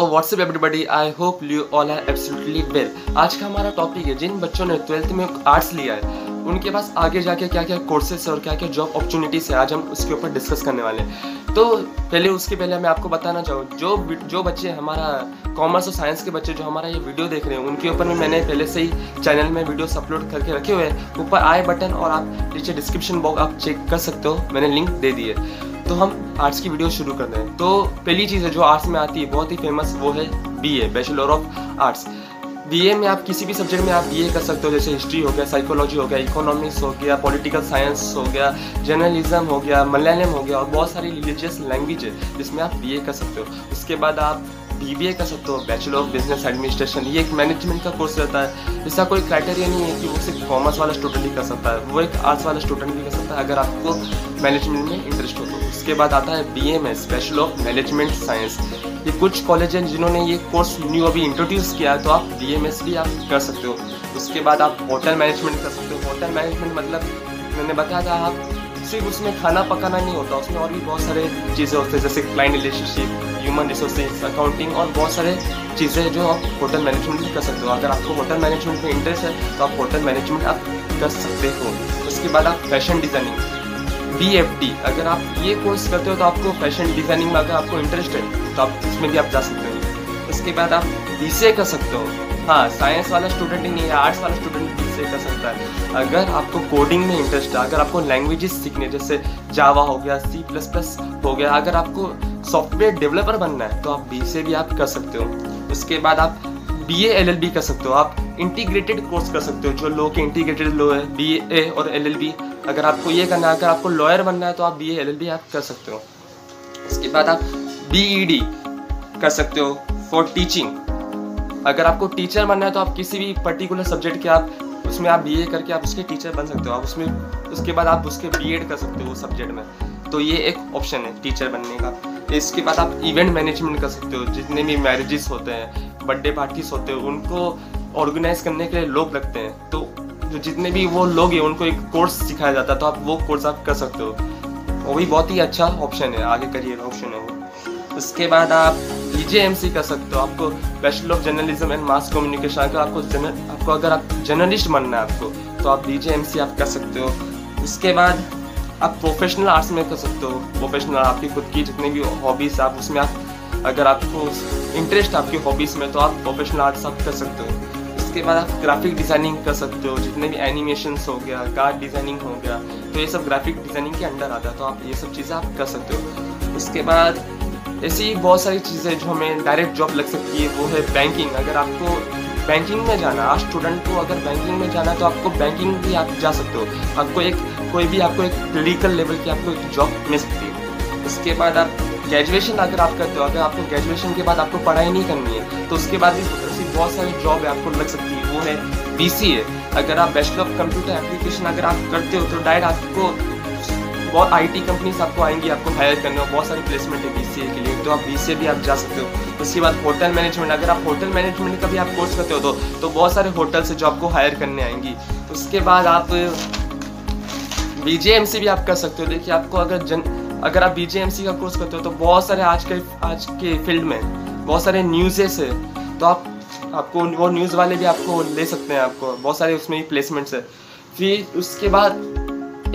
So what's up everybody, I hope you all are absolutely well. आज का हमारा topic है जिन बच्चों ने 12th में आर्ट्स लिया है उनके पास आगे जाके क्या क्या कोर्सेस है और क्या क्या जॉब अपॉर्चुनिटीज़ है, आज हम उसके ऊपर डिस्कस करने वाले हैं। तो उसके पहले मैं आपको बताना चाहूँ, जो बच्चे हमारा कॉमर्स और साइंस के बच्चे जो हमारा ये वीडियो देख रहे हैं उनके ऊपर में मैंने पहले से ही चैनल में वीडियोस अपलोड करके रखे हुए हैं। ऊपर आई बटन और आप नीचे डिस्क्रिप्शन बॉक्स आप चेक कर सकते हो, मैंने लिंक दे दी है। तो हम आर्ट्स की वीडियो शुरू कर दें। तो पहली चीज़ है जो आर्ट्स में आती है बहुत ही फेमस, वो है BA, bachelor of arts. BA में आप किसी भी सब्जेक्ट में आप BA कर सकते हो, जैसे हिस्ट्री हो गया, साइकोलॉजी हो गया, इकोनॉमिक्स हो गया, पॉलिटिकल साइंस हो गया, जर्नलिज्म हो गया, मलयालम हो गया और बहुत सारी रिलीजियस लैंग्वेज है जिसमें आप BA कर सकते हो। उसके बाद आप BBA कर सकते हो, बैचलर ऑफ बिजनेस एडमिनिस्ट्रेशन। ये एक मैनेजमेंट का कोर्स रहता है, इसका कोई क्राइटेरिया नहीं है कि वो सिर्फ कॉमर्स वाला स्टूडेंट ही कर सकता है, वो एक आर्ट्स वाला स्टूडेंट भी कर सकता है अगर आपको मैनेजमेंट में इंटरेस्ट हो तो। उसके बाद आता है BMS, bachelor of management science. ये कुछ कॉलेज हैं जिन्होंने ये कोर्स न्यू अभी इंट्रोड्यूस किया है, तो आप BMS भी आप कर सकते हो। उसके बाद आप होटल मैनेजमेंट कर सकते हो। होटल मैनेजमेंट मतलब मैंने बताया था, आप सिर्फ उसमें खाना पकाना नहीं होता, उसमें और भी बहुत सारे चीज़ें होती हैं जैसे client relationship, human resources, accounting और बहुत सारे चीज़ें जो आप होटल मैनेजमेंट में कर सकते हो। अगर आपको होटल मैनेजमेंट में इंटरेस्ट है तो आप होटल मैनेजमेंट आप कर सकते हो। उसके बाद आप फैशन डिज़ाइनिंग BFD, अगर आप ये कोर्स करते हो तो आपको फैशन डिज़ाइनिंग में अगर आपको इंटरेस्ट है तो आप इसमें भी आप जा सकते हो। उसके बाद आप BCA कर सकते हो। हाँ, साइंस वाला स्टूडेंट ही नहीं है, आर्ट्स वाला स्टूडेंट BCA कर सकता है। अगर आपको कोडिंग में इंटरेस्ट है, अगर आपको लैंग्वेजेस सीखने जैसे जावा हो गया, C++ हो गया, अगर आपको सॉफ्टवेयर डेवलपर बनना है तो आप BCA भी आप कर सकते हो। उसके बाद आप BA LLB कर सकते हो। आप इंटीग्रेटेड कोर्स कर सकते हो, जो लॉ के इंटीग्रेटेड लॉ है BA और LLB, अगर आपको ये करना है, अगर आपको लॉयर बनना है तो आप BA LLB आप कर सकते हो। उसके बाद आप DEd कर सकते हो फॉर टीचिंग। अगर आपको टीचर बनना है तो आप किसी भी पर्टिकुलर सब्जेक्ट के आप उसमें आप BA करके आप उसके टीचर बन सकते हो। आप उसमें उसके बाद आप उसके BEd कर सकते हो उस सब्जेक्ट में, तो ये एक ऑप्शन है टीचर बनने का। इसके बाद आप इवेंट मैनेजमेंट कर सकते हो। जितने भी मैरिजेस होते हैं, बर्थडे पार्टीज होते हैं, उनको ऑर्गेनाइज करने के लिए लोग लगते हैं, तो जितने भी वो लोग हैं उनको एक कोर्स सिखाया जाता है, तो आप वो कोर्स आप कर सकते हो। वो भी बहुत ही अच्छा ऑप्शन है, आगे करियर ऑप्शन है वो। उसके बाद आप BJMC कर सकते हो। आपको bachelor of journalism and mass communication, अगर आपको अगर आप जर्नलिस्ट बनना है आपको, तो आप BJMC आप कर सकते हो। उसके बाद आप प्रोफेशनल आर्ट्स में कर सकते हो। प्रोफेशनल आपकी खुद की जितनी भी हॉबीज़ आप उसमें आप अगर आपको इंटरेस्ट आपकी हॉबीज़ में तो आप प्रोफेशनल आर्ट्स आप कर सकते हो। उसके बाद आप ग्राफिक डिज़ाइनिंग कर सकते हो। जितने भी एनिमेशंस हो गया, कार्ड डिज़ाइनिंग हो गया, तो ये सब ग्राफिक डिज़ाइनिंग के अंडर आता है, तो आप ये सब चीज़ें आप कर सकते हो। उसके बाद ऐसी ही बहुत सारी चीज़ें जो हमें डायरेक्ट जॉब लग सकती है, वो है बैंकिंग। अगर आपको बैंकिंग में जाना, आज स्टूडेंट को अगर बैंकिंग में जाना तो आपको बैंकिंग भी आप जा सकते हो। आपको एक कोई भी आपको एक क्लरिकल लेवल की आपको एक जॉब मिल सकती है। उसके बाद आप ग्रेजुएशन अगर आप करते हो, अगर आपको ग्रेजुएशन के बाद आपको पढ़ाई नहीं करनी है तो उसके बाद भी ऐसी बहुत सारी जॉब आपको लग सकती है, वो है BCA। अगर आप बैचलर ऑफ कंप्यूटर एप्लीकेशन अगर आप करते हो तो डायरेक्ट आपको बहुत IT कंपनीज आपको आएंगी आपको हायर करने, और बहुत सारी प्लेसमेंट है BCA के लिए, तो आप BCA भी आप जा सकते हो। उसके बाद होटल मैनेजमेंट, अगर आप होटल मैनेजमेंट का भी आप कोर्स करते हो तो बहुत सारे होटल से जो आपको हायर करने आएंगी। उसके बाद आप BJMC भी आप कर सकते हो। देखिए, आपको अगर आप BJMC का कोर्स करते हो तो बहुत सारे आज के फील्ड में बहुत सारे न्यूज़ेस है, तो आपको वो न्यूज़ वाले भी आपको ले सकते हैं, आपको बहुत सारे उसमें प्लेसमेंट्स है। फिर उसके बाद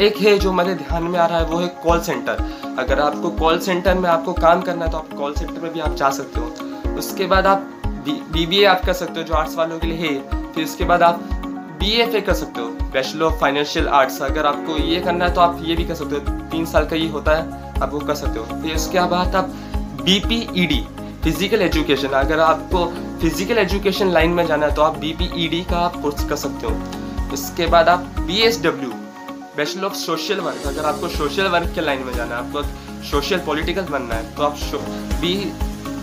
एक है जो मेरे ध्यान में आ रहा है, वो है कॉल सेंटर। अगर आपको कॉल सेंटर में आपको काम करना है तो आप कॉल सेंटर में भी आप जा सकते हो। उसके बाद आप BBA आप कर सकते हो, जो आर्ट्स वालों के लिए है। फिर उसके बाद आप BFA कर सकते हो, बैचलर ऑफ फाइनेंशियल आर्ट्स। अगर आपको ये करना है तो आप ये भी कर सकते हो, 3 साल का ये होता है, आप वो कर सकते हो। फिर उसके बाद आप BPED, फिजिकल एजुकेशन। अगर आपको फिजिकल एजुकेशन लाइन में जाना है तो आप BPED का आप कोर्स कर सकते हो। उसके बाद आप BSW, bachelor of social work. अगर आपको सोशल वर्क के लाइन में जाना है, आपको सोशल पॉलिटिकल बनना है, तो आप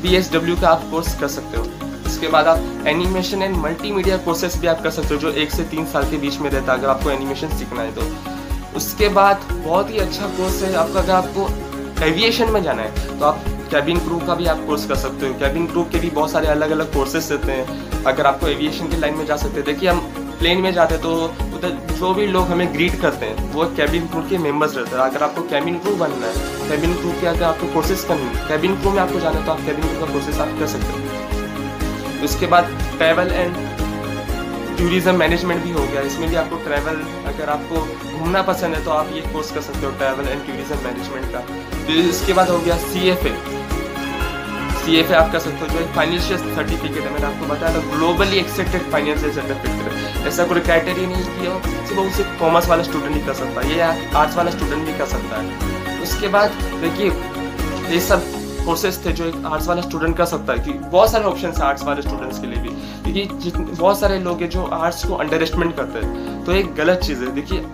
BSW का आप कोर्स कर सकते हो। उसके बाद आप एनिमेशन एंड मल्टीमीडिया कोर्सेस भी आप कर सकते हो, जो 1 से 3 साल के बीच में रहता है अगर आपको एनिमेशन सीखना है तो। उसके बाद बहुत ही अच्छा कोर्स है आपका, अगर आपको एविएशन में जाना है तो आप कैबिन क्रू का भी आप कोर्स कर सकते हो। कैबिन क्रू के भी बहुत सारे अलग अलग कोर्सेस रहते हैं, अगर आपको एविएशन की लाइन में जा सकते हैं। देखिए, हम प्लेन में जाते तो मतलब जो भी लोग हमें ग्रीट करते हैं वो कैबिन क्रू के मेंबर्स रहते हैं। अगर आपको कैबिन क्रू बनना है, कैबिन क्रू के अगर आपको कोर्सेज करनी है, कैबिन क्रू में आपको जाना है तो आप कैबिन क्रू का कोर्सेज आप कर सकते हो। उसके बाद ट्रैवल एंड टूरिज़म मैनेजमेंट भी हो गया, इसमें भी आपको ट्रैवल, अगर आपको घूमना पसंद है तो आप ये कोर्स कर सकते हो ट्रैवल एंड टूरिज़म मैनेजमेंट का। फिर इसके बाद हो गया CFA आप कर सकते हो, जो एक फाइनेंशियल सर्टिफिकेट है। मैंने आपको बताया था ग्लोबली एक्सेप्टेड फाइनेंशियल सर्टिफिकेट है, ऐसा कोई क्राइटेरिया नहीं किया हो सिर्फ उसे कॉमर्स वाला स्टूडेंट ही कर सकता है, ये आर्ट्स वाला स्टूडेंट भी कर सकता है। उसके बाद देखिए ये सब कोर्सेज थे जो एक आर्ट्स वाला स्टूडेंट कर सकता है, कि बहुत सारे ऑप्शन है आर्ट्स वाले स्टूडेंट्स के लिए भी, क्योंकि बहुत सारे लोग हैं जो आर्ट्स को अंडर एस्टिमेट करते हैं, तो एक गलत चीज़ है। देखिए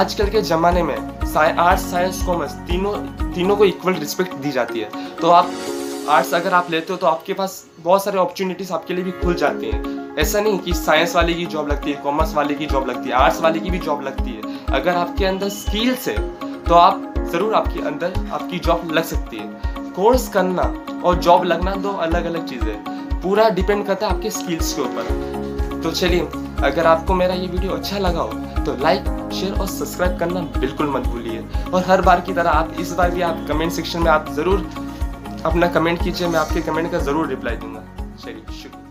आजकल के ज़माने में आर्ट्स, साइंस, कॉमर्स तीनों को इक्वल रिस्पेक्ट दी जाती है। तो आप आर्ट्स अगर आप लेते हो तो आपके पास बहुत सारे अपॉर्चुनिटीज़ आपके लिए भी खुल जाती हैं। ऐसा नहीं कि साइंस वाले की जॉब लगती है, कॉमर्स वाले की जॉब लगती है, आर्ट्स वाले की भी जॉब लगती है। अगर आपके अंदर स्किल्स है तो आप ज़रूर आपके अंदर आपकी जॉब लग सकती है। कोर्स करना और जॉब लगना दो अलग अलग चीज़ें हैं, पूरा डिपेंड करता है आपके स्किल्स के ऊपर। तो चलिए, अगर आपको मेरा ये वीडियो अच्छा लगा हो तो लाइक, शेयर और सब्सक्राइब करना बिल्कुल मत भूलिए। और हर बार की तरह आप इस बार भी आप कमेंट सेक्शन में आप ज़रूर अपना कमेंट कीजिए, मैं आपके कमेंट का ज़रूर रिप्लाई दूंगा। चलिए, शुक्रिया।